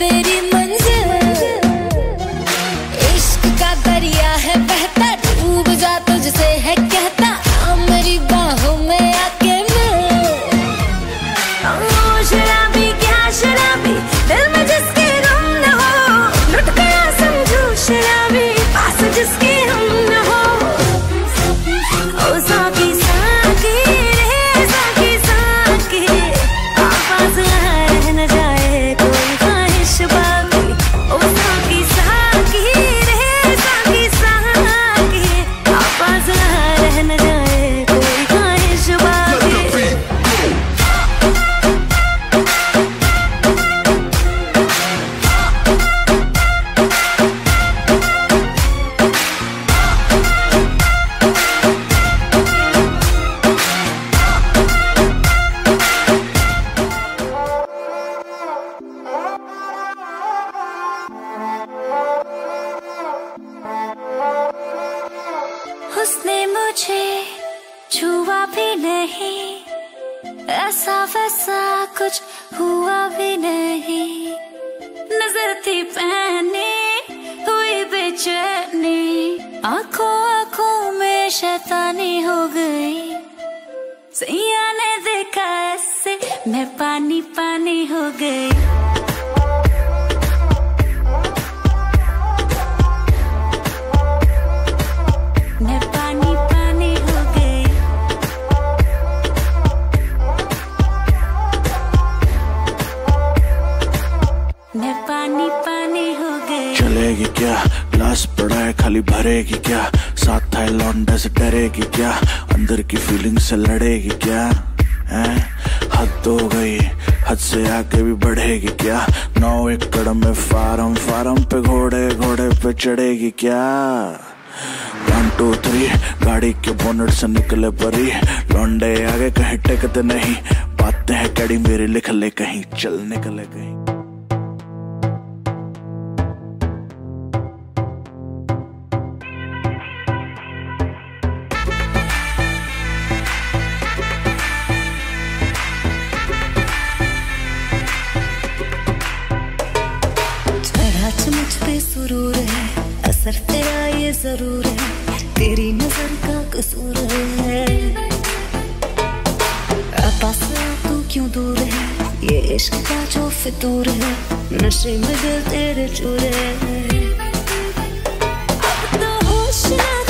तेरी मंजिल इश्क का दरिया है बहता, डूब जा तुझसे है कहता, मेरी बाहों में आके मैं शराबी क्या शराबी, दिल में जिसके गम न हो, लुट गया समझो शराबी, पास जिसके हम न हो। ओ साकी साकी रे साकी साकी, आवाज़ रह न जाए कोई उसने मुझे छुआ भी नहीं, ऐसा वैसा कुछ हुआ भी नहीं, नजर थी पहने हुई बेचैनी, आंखों आंखों में शैतानी हो गई, सैया ने देखा ऐसे मैं पानी पानी हो गई। मैं पानी पानी हो गई। चलेगी क्या, ग्लास पड़ा है खाली, भरेगी क्या, साथ था लौंडा से डरेगी क्या, अंदर की फीलिंग से लड़ेगी क्या, हद हो गई, हद से आके भी बढ़ेगी क्या, 9 एकड़ में फार्म, फार्म पे घोड़े, घोड़े पे चढ़ेगी क्या, 1 2 3 गाड़ी के बोनट से निकले परी, लौंडे आगे कहीं टेकते नहीं, बातें हैं कड़ी मेरी लिख ले कहीं, चल निकले कहीं। सुरूर है असर तेरा ये जरूर है, तेरी नजर का कसूर है, पास तू क्यों दूर है, ये इश्क का जो फितूर है, नशे में दिल तेरे चूर है, अब तो होश ना